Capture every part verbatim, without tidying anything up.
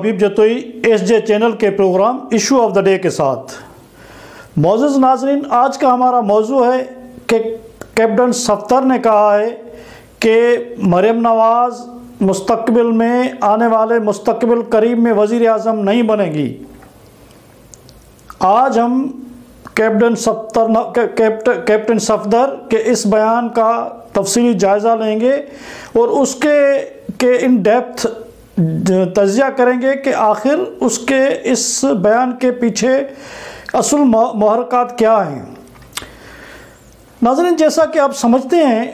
हबीब Jatoi S J channel के programme issue of the day के साथ। मौजूद नाजरीन, आज का हमारा मौजू है कि कैप्टन सफदर ने कहा है कि मरियम नवाज़ मुस्तकबिल में, आने वाले मुस्तकबिल करीब में वज़ीर आज़म नहीं बनेगी। आज हम captain Safdar captain captain Safdar के इस बयान का तफसीली जायज़ा लेंगे और उसके के इन डेप्थ तजिया करेंगे कि आखिर उसके इस बयान के पीछे असल महरक़ात क्या हैं। नाज़रीन, जैसा कि आप समझते हैं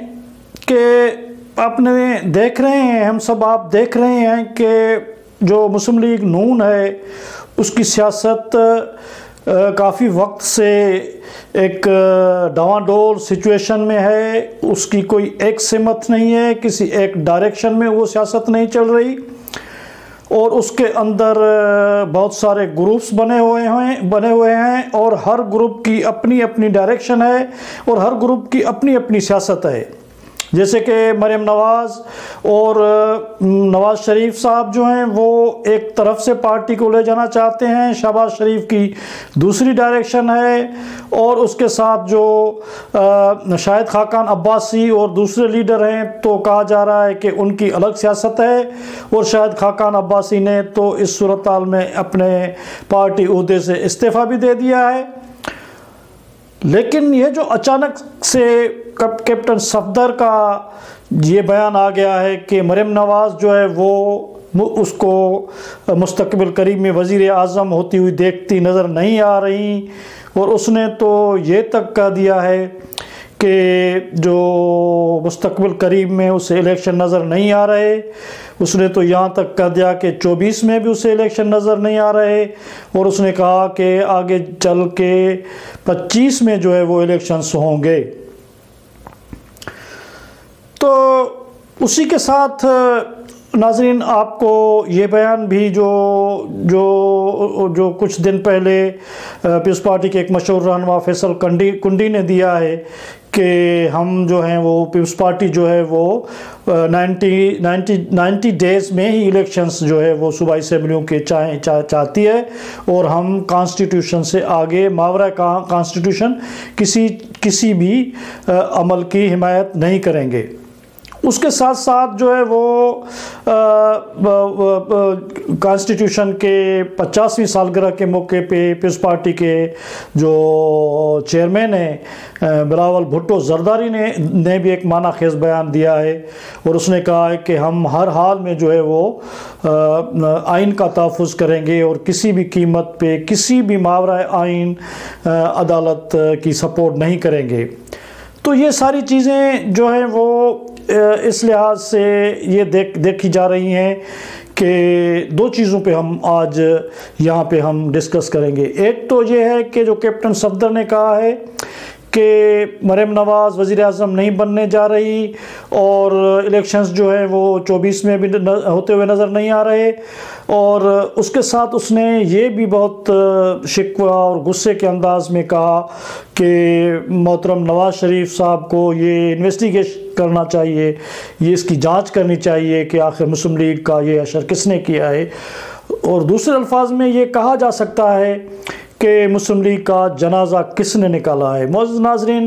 कि आपने देख रहे हैं, हम सब आप देख रहे हैं कि जो मुस्लिम लीग नून है उसकी सियासत काफ़ी वक्त से एक डावाडोल सिचुएशन में है। उसकी कोई एक सिमत नहीं है, किसी एक डायरेक्शन में वो सियासत नहीं चल रही और उसके अंदर बहुत सारे ग्रुप्स बने हुए हैं बने हुए हैं और हर ग्रुप की अपनी अपनी डायरेक्शन है और हर ग्रुप की अपनी अपनी सियासत है। जैसे कि मरियम नवाज़ और नवाज़ शरीफ साहब जो हैं वो एक तरफ से पार्टी को ले जाना चाहते हैं, शहबाज शरीफ की दूसरी डायरेक्शन है और उसके साथ जो शायद खाकान अब्बासी और दूसरे लीडर हैं तो कहा जा रहा है कि उनकी अलग सियासत है और शायद खाकान अब्बासी ने तो इस सूरत हाल में अपने पार्टी ओहदे से इस्तीफ़ा भी दे दिया है। लेकिन ये जो अचानक से कब कैप्टन सफदर का ये बयान आ गया है कि मरियम नवाज़ जो है वो उसको मुस्तकबिल करीब में वज़ीर आज़म होती हुई देखती नज़र नहीं आ रही और उसने तो ये तक कह दिया है कि जो मुस्तकबिल करीब में उसे इलेक्शन नज़र नहीं आ रहे। उसने तो यहाँ तक कह दिया कि चौबीस में भी उसे इलेक्शन नज़र नहीं आ रहे और उसने कहा कि आगे चल के पच्चीस में जो है वो इलेक्शंस होंगे। तो उसी के साथ नाजरीन, आपको ये बयान भी जो जो जो कुछ दिन पहले पीपल्स पार्टी के एक मशहूर रहनुमा फैसल कंडी कुंडी ने दिया है कि हम जो हैं वो पीपल्स पार्टी जो है वो नाइन्टी नाइन्टी नाइन्टी डेज़ में ही इलेक्शंस जो है वो सूबाई असम्बलियों के चाहे चा, चाहती है और हम कॉन्स्टिट्यूशन से आगे मावरा का कॉन्स्टिट्यूशन किसी किसी भी आ, अमल की हिमायत नहीं करेंगे। उसके साथ साथ जो है वो कॉन्स्टिट्यूशन के पचासवीं सालगिरह के मौके पे पीपल्स पार्टी के जो चेयरमैन हैं बिलावल भुट्टो जरदारी ने ने भी एक मानाखेज बयान दिया है और उसने कहा है कि हम हर हाल में जो है वो आइन का तहफ़्फ़ुज़ करेंगे और किसी भी कीमत पे किसी भी मावरा आइन अदालत की सपोर्ट नहीं करेंगे। तो ये सारी चीज़ें जो हैं वो इस लिहाज से ये देख देखी जा रही हैं कि दो चीज़ों पे हम आज यहाँ पे हम डिस्कस करेंगे। एक तो ये है कि जो कैप्टन सफदर ने कहा है कि मरियम नवाज़ वज़ीर आज़म नहीं बनने जा रही और इलेक्शंस जो है वो चौबीस में भी न, होते हुए नज़र नहीं आ रहे और उसके साथ उसने ये भी बहुत शिकवा और गुस्से के अंदाज़ में कहा कि मोहतरम नवाज़ शरीफ साहब को ये इन्वेस्टिगेशन करना चाहिए, ये इसकी जांच करनी चाहिए कि आखिर मुस्लिम लीग का ये असर किसने किया है। और दूसरे अल्फाज में ये कहा जा सकता है कि मुस्लिम लीग का जनाजा किसने निकाला है। मौजूद नाजरीन,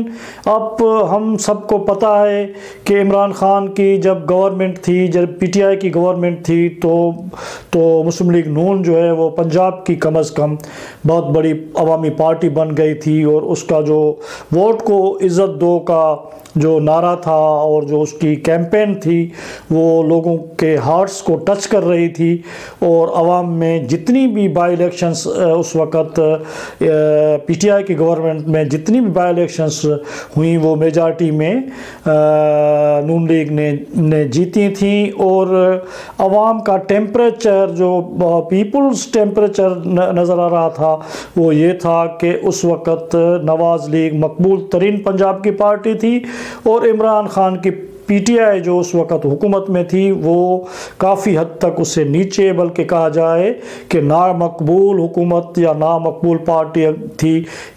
अब हम सबको पता है कि इमरान ख़ान की जब गवर्नमेंट थी, जब पीटीआई की गवर्नमेंट थी तो तो मुस्लिम लीग नून जो है वो पंजाब की कम अज़ कम बहुत बड़ी अवामी पार्टी बन गई थी और उसका जो वोट को इज़्ज़त दो का जो नारा था और जो उसकी कैंपेन थी वो लोगों के हार्ट्स को टच कर रही थी और आवाम में जितनी भी बाई इलेक्शंस उस वक़्त पीटीआई की गवर्नमेंट में जितनी भी बाई इलेक्शंस हुई वो मेजॉरिटी में नून लीग ने ने जीती थी और आवाम का टेम्परेचर जो पीपल्स टेम्परेचर नज़र आ रहा था वो ये था कि उस वक़्त नवाज़ लीग मकबूल तरीन पंजाब की पार्टी थी और इमरान खान की पीटीआई जो उस वक़्त हुकूमत में थी वो काफ़ी हद तक उससे नीचे, बल्कि कहा जाए कि नामकबूल हुकूमत या नामकबूल पार्टी थी,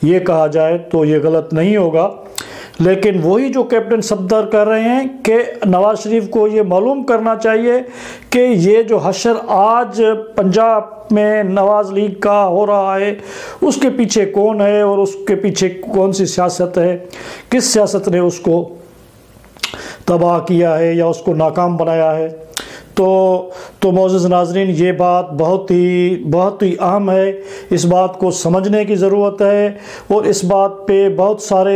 ये कहा जाए तो ये गलत नहीं होगा। लेकिन वही जो कैप्टन सफदर कर रहे हैं कि नवाज शरीफ को ये मालूम करना चाहिए कि ये जो हशर आज पंजाब में नवाज लीग का हो रहा है उसके पीछे कौन है और उसके पीछे कौन सी सियासत है, किस सियासत ने उसको तबाह किया है या उसको नाकाम बनाया है। तो तो मौजूद नाजरीन ये बात बहुत ही बहुत ही अहम है, इस बात को समझने की ज़रूरत है और इस बात पे बहुत सारे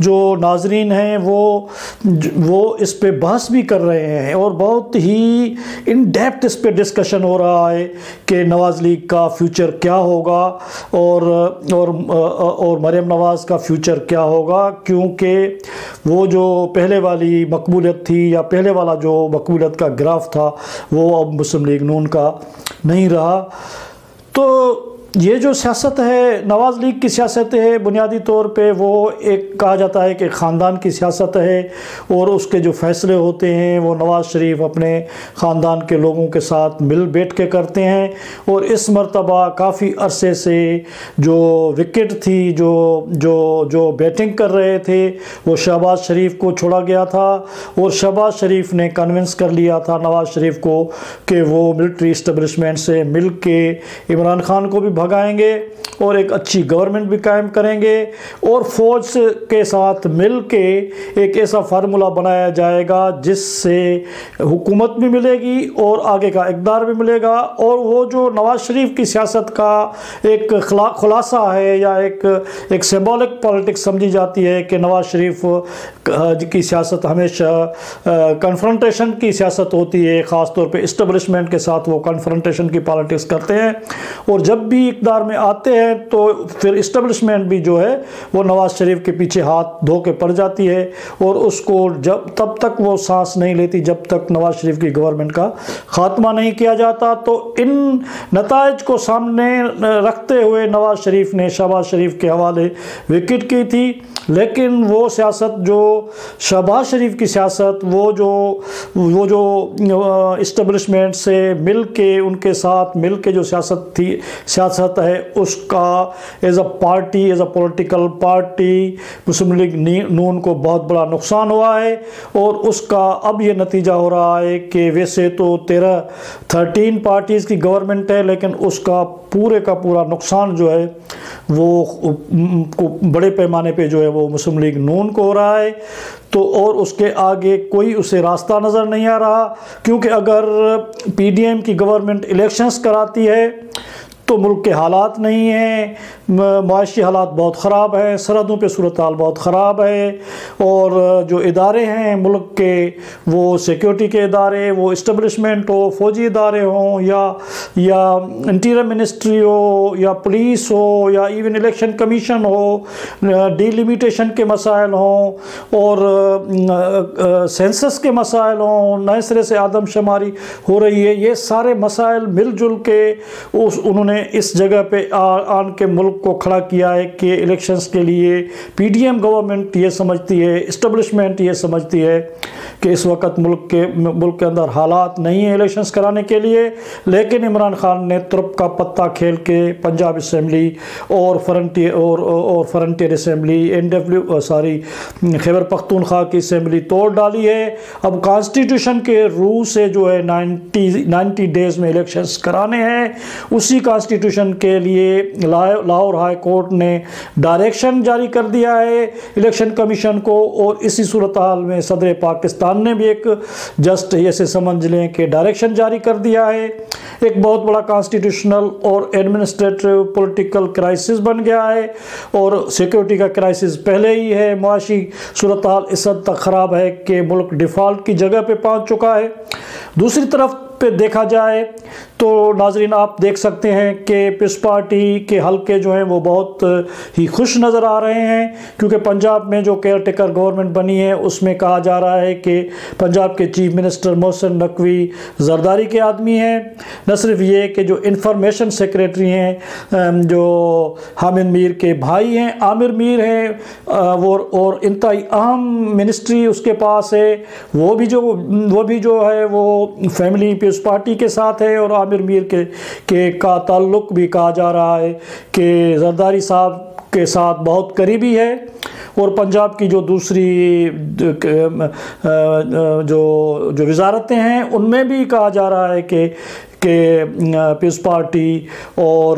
जो नाजरीन हैं वो वो इस पे बहस भी कर रहे हैं और बहुत ही इन डेप्थ इस पे डिस्कशन हो रहा है कि नवाज़ लीग का फ्यूचर क्या होगा और और और मरीम नवाज़ का फ्यूचर क्या होगा, क्योंकि वो जो पहले वाली मकबूलियत थी या पहले वाला जो मकबूलियत का ग्राफ था वो अब मुस्लिम लीग नून का नहीं रहा। तो ये जो सियासत है नवाज़ लीग की सियासत है बुनियादी तौर पे वो एक कहा जाता है कि ख़ानदान की सियासत है और उसके जो फ़ैसले होते हैं वो नवाज़ शरीफ अपने ख़ानदान के लोगों के साथ मिल बैठ के करते हैं। और इस मरतबा काफ़ी अरसे से जो विकेट थी जो जो जो बैटिंग कर रहे थे वो शहबाज शरीफ को छोड़ा गया था और शहबाज शरीफ ने कन्विंस कर लिया था नवाज़ शरीफ को कि वो मिलिट्री इस्टबलिशमेंट से मिल के इमरान खान को भी भगाएंगे और एक अच्छी गवर्नमेंट भी कायम करेंगे और फौज के साथ मिलके एक ऐसा फार्मूला बनाया जाएगा जिससे हुकूमत भी मिलेगी और आगे का इकदार भी मिलेगा। और वो जो नवाज़ शरीफ की सियासत का एक खुलासा है या एक एक सिंबॉलिक पॉलिटिक्स समझी जाती है कि नवाज़ शरीफ की सियासत हमेशा कन्फ्रंटेशन की सियासत होती है, ख़ासतौर पर इस्टबलिशमेंट के साथ वो कन्फ्रंटेशन की पॉलिटिक्स करते हैं और जब भी इकदार में आते हैं तो फिर इस्टबलिशमेंट भी जो है वो नवाज़ शरीफ के पीछे हाथ धो के पड़ जाती है और उसको जब तब तक वो सांस नहीं लेती जब तक नवाज़ शरीफ की गवर्नमेंट का ख़ात्मा नहीं किया जाता। तो इन नताइज को सामने रखते हुए नवाज़ शरीफ ने शहबाज शरीफ के हवाले विकेट की थी, लेकिन वो सियासत जो शहबाज शरीफ की सियासत वो जो वो जो इस्टबलिशमेंट से मिल के उनके साथ मिल के जो सियासत थी सियासत है उसका as a party as a political party Muslim League Noon को बहुत बड़ा नुकसान हुआ है। और उसका अब ये नतीजा हो रहा है कि वैसे तो तेरह थर्टीन पार्टीज़ की गवर्नमेंट है लेकिन उसका पूरे का पूरा नुकसान जो है वो बड़े पैमाने पे जो है वो मुस्लिम लीग नून को हो रहा है। तो और उसके आगे कोई उसे रास्ता नज़र नहीं आ रहा, क्योंकि अगर पीडीएम की गवर्नमेंट इलेक्शंस कराती है तो मुल्क के हालात नहीं हैं, माशी हालात बहुत ख़राब हैं, सरहदों पे सूरत हाल बहुत ख़राब है और जो इदारे हैं मुल्क के वो सिक्योरिटी के इदारे वो इस्टबलिशमेंट हो फौजी इदारे हों या या इंटीरियर मिनिस्ट्री हो या पुलिस हो या इवन इलेक्शन कमीशन हो, डिलिमिटेशन के मसाइल हों और सेंसस के मसाइल हों, नए सिरे से आदमशुमारी हो रही है, ये सारे मसाइल मिलजुल के उस उन्होंने इस जगह पे आन के मुल्क को खड़ा किया है कि इलेक्शंस के लिए पीडीएम गवर्नमेंट ये समझती है इस्टबलिशमेंट ये समझती है कि इस वक्त मुल्क के मुल्क के अंदर हालात नहीं है इलेक्शंस कराने के लिए। लेकिन इमरान खान ने तुरप का पत्ता खेल के पंजाब असम्बली और फ्रंटियर और और frontier assembly NW sorry Khyber Pakhtunkhwa की असम्बली तोड़ डाली है। अब कॉन्स्टिट्यूशन के रूल से जो है नाइन्टी नाइन्टी डेज में इलेक्शंस कराने हैं, उसी कॉन्स्टिट्यूशन के लिए लाहौर हाई कोर्ट ने डायरेक्शन जारी कर दिया है इलेक्शन कमीशन को। और इसी सूरत हाल में सदर पाकिस्तान ने भी एक जस्ट ऐसे समझ लें कि डायरेक्शन जारी कर दिया है। एक बहुत बड़ा कॉन्स्टिट्यूशनल और एडमिनिस्ट्रेटिव पॉलिटिकल क्राइसिस बन गया है और सिक्योरिटी का क्राइसिस पहले ही है, माशी सूरत हाल इस हद तक ख़राब है कि मुल्क डिफ़ॉल्ट की जगह पर पहुँच चुका है। दूसरी तरफ पे देखा जाए तो नाजरीन आप देख सकते हैं कि पीपल्स पार्टी के हलके जो हैं वो बहुत ही खुश नज़र आ रहे हैं, क्योंकि पंजाब में जो केयर टेकर गवर्नमेंट बनी है उसमें कहा जा रहा है कि पंजाब के चीफ मिनिस्टर मोहसिन नकवी जरदारी के आदमी हैं। न सिर्फ ये कि जो इंफॉर्मेशन सेक्रेटरी हैं जो हामिद मीर के भाई हैं आमिर मीर हैं वो और इंतहाई अहम मिनिस्ट्री उसके पास है, वो भी जो वो भी जो है वो फैमिली उस पार्टी के साथ है और आमिर मीर के के का ताल्लुक भी कहा जा रहा है कि जरदारी साहब के साथ बहुत करीबी है। और पंजाब की जो दूसरी जो जो वजारतें हैं उनमें भी कहा जा रहा है कि कि पीपल्स पार्टी और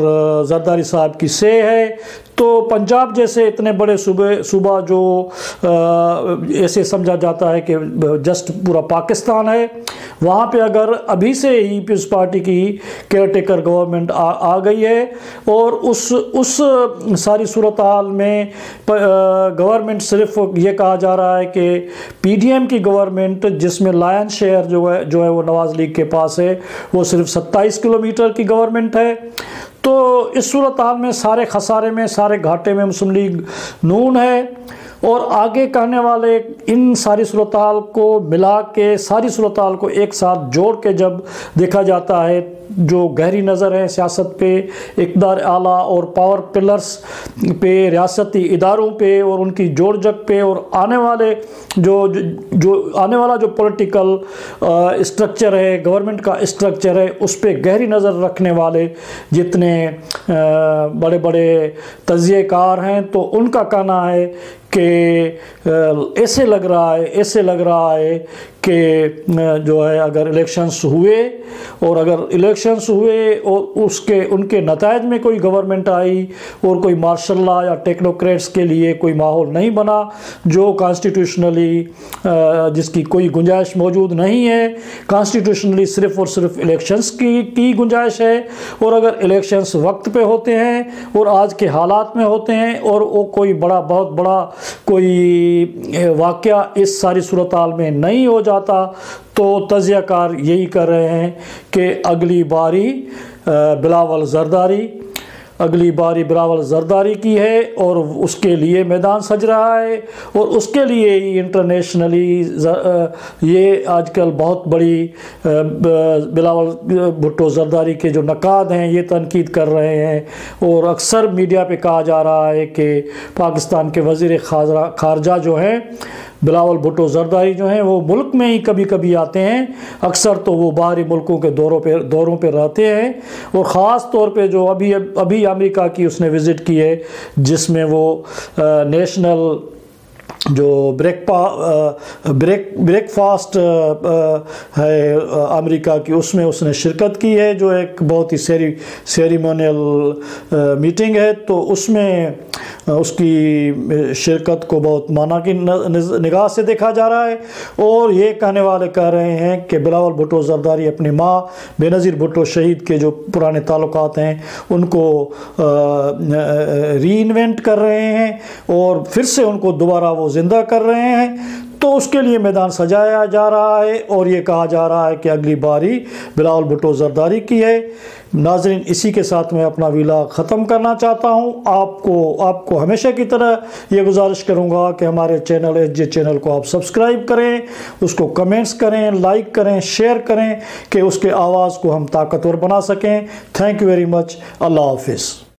जरदारी साहब की से है। तो पंजाब जैसे इतने बड़े सूबे सूबा जो ऐसे समझा जाता है कि जस्ट पूरा पाकिस्तान है, वहाँ पे अगर अभी से ही पीपल्स पार्टी की केयर टेकर गवर्नमेंट आ, आ गई है और उस उस सारी सूरत हाल में गवर्नमेंट सिर्फ ये कहा जा रहा है कि पीडीएम की गवर्नमेंट जिसमें लायन शेयर जो है जो है वो नवाज़ लीग के पास है वो सिर्फ सत्ताईस किलोमीटर की गवर्नमेंट है। तो इस सूरत हाल में सारे खसारे में सारे घाटे में मुस्लिम लीग नून है और आगे कहने वाले इन सारी सूरत हाल को मिला के सारी सूरत हाल को एक साथ जोड़ के जब देखा जाता है, जो गहरी नज़र है सियासत पे, इक़्तिदार आला और पावर पिलर्स पे, रियासती इदारों पे और उनकी जोड़ जग पे और आने वाले जो जो आने वाला जो पॉलिटिकल स्ट्रक्चर है, गवर्नमेंट का स्ट्रक्चर है, उस पे गहरी नज़र रखने वाले जितने बड़े बड़े तजिएकार हैं तो उनका कहना है कि ऐसे लग रहा है ऐसे लग रहा है कि जो है अगर इलेक्शंस हुए और अगर इलेक्शंस हुए और उसके उनके नतायज में कोई गवर्नमेंट आई और कोई मार्शल लॉ या टेक्नोक्रेट्स के लिए कोई माहौल नहीं बना जो कॉन्स्टिट्यूशनली जिसकी कोई गुंजाइश मौजूद नहीं है, कॉन्स्टिट्यूशनली सिर्फ़ और सिर्फ इलेक्शंस की की गुंजाइश है और अगर इलेक्शंस वक्त पे होते हैं और आज के हालात में होते हैं और वो कोई बड़ा बहुत बड़ा कोई वाक़या इस सारी सूरत हाल में नहीं हो जाता, तो तजियाकार यही कर रहे हैं कि अगली बारी बिलावल जरदारी अगली बारी बिलावल जरदारी की है और उसके लिए मैदान सज रहा है और उसके लिए ही इंटरनेशनली ये आजकल बहुत बड़ी बिलावल भुट्टो जरदारी के जो नकाद हैं ये तनकीद कर रहे हैं और अक्सर मीडिया पे कहा जा रहा है कि पाकिस्तान के वज़ीर खारजा जो हैं बिलावल भुट्टो जरदारी जो हैं वो मुल्क में ही कभी कभी आते हैं, अक्सर तो वो बाहरी मुल्कों के दौरों पे दौरों पे रहते हैं और ख़ास तौर पे जो अभी अभी अमेरिका की उसने विज़िट की है जिसमें वो नेशनल जो ब्रेक ब्रेक ब्रेकफास्ट है अमेरिका की उसमें उसने शिरकत की है जो एक बहुत ही सेरी सेरिमोनियल मीटिंग है, तो उसमें उसकी शिरकत को बहुत माना की निगाह से देखा जा रहा है। और ये कहने वाले कह रहे हैं कि बिलावल भुट्टो जरदारी अपनी माँ बेनज़ीर भुट्टो शहीद के जो पुराने ताल्लुकात हैं उनको री इन्वेंट कर रहे हैं और फिर से उनको दोबारा वो ज़िंदा कर रहे हैं, तो उसके लिए मैदान सजाया जा रहा है और ये कहा जा रहा है कि अगली बारी बिलावल भुट्टो जरदारी की है। नाज़रीन, इसी के साथ मैं अपना वीला ख़त्म करना चाहता हूँ। आपको आपको हमेशा की तरह ये गुजारिश करूँगा कि हमारे चैनल एच जे चैनल को आप सब्सक्राइब करें, उसको कमेंट्स करें, लाइक करें, शेयर करें कि उसके आवाज़ को हम ताकतवर बना सकें। Thank you very much. अल्लाह हाफिज़।